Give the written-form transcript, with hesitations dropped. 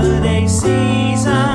holiday season.